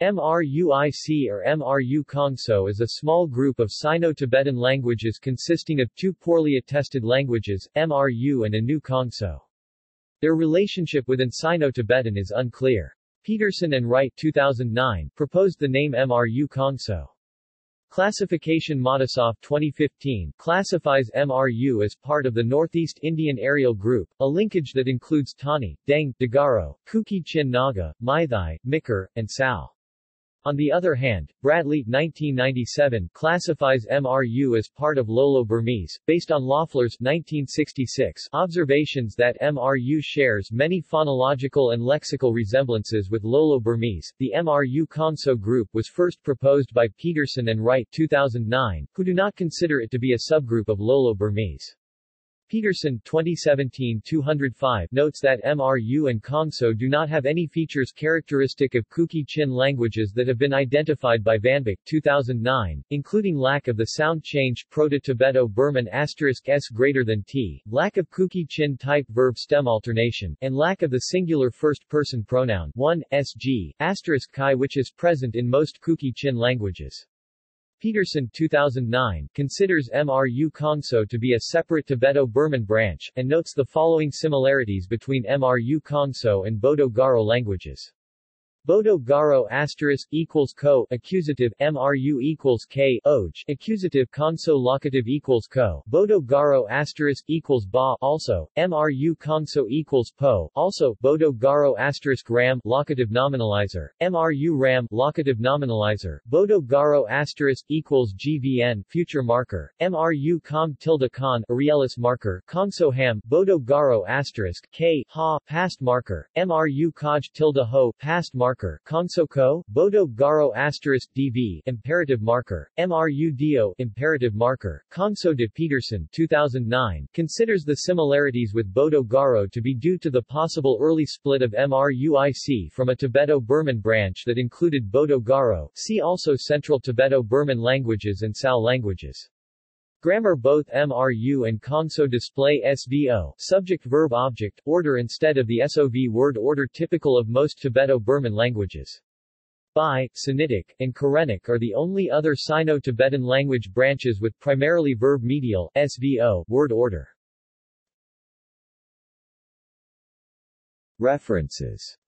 Mruic or Mru-Hkongso is a small group of Sino-Tibetan languages consisting of two poorly attested languages, Mru and Anu-Hkongso. Their relationship within Sino-Tibetan is unclear. Peterson and Wright 2009 proposed the name Mru-Hkongso. Classification Matisoff 2015 classifies Mru as part of the Northeast Indian Aerial Group, a linkage that includes Tani, Deng, Degaro, Kuki Chin Naga, Maithai, Mikar, and Sal. On the other hand, Bradley 1997 classifies Mru as part of Lolo Burmese, based on Loeffler's 1966 observations that Mru shares many phonological and lexical resemblances with Lolo Burmese. The Mru-Hkongso group was first proposed by Peterson and Wright 2009, who do not consider it to be a subgroup of Lolo Burmese. Peterson 2017-205 notes that Mru and Hkongso do not have any features characteristic of Kuki Chin languages that have been identified by Van Vleck 2009, including lack of the sound change Proto-Tibeto-Burman *s greater than t, lack of Kuki Chin type verb stem alternation, and lack of the singular first-person pronoun 1sg *chi, which is present in most Kuki Chin languages. Peterson 2009 considers Mru-Hkongso to be a separate Tibeto-Burman branch, and notes the following similarities between Mru-Hkongso and Bodo-Garo languages. Bodo-Garo equals ko accusative, Mru equals k oj accusative, Hkongso locative equals ko, Bodo-Garo equals ba also, Mru-Hkongso equals po also, Bodo-Garo ram locative nominalizer, Mru ram locative nominalizer, Bodo-Garo equals gvn future marker, Mru com tilde con arealis marker, Hkongso ham, Bodo-Garo k ha past marker, Mru kaj tilde ho past marker, Hkongso ko, Bodo-Garo dv imperative marker, Mru do imperative marker. Hkongso de Peterson 2009 considers the similarities with Bodo-Garo to be due to the possible early split of Mruic from a Tibeto-Burman branch that included Bodo-Garo. See also Central Tibeto-Burman languages and Sal languages. Grammar. Both Mru and Hkongso display SVO subject-verb-object order instead of the SOV word order typical of most Tibeto-Burman languages. Bai, Sinitic, and Karenic are the only other Sino-Tibetan language branches with primarily verb-medial SVO word order. References.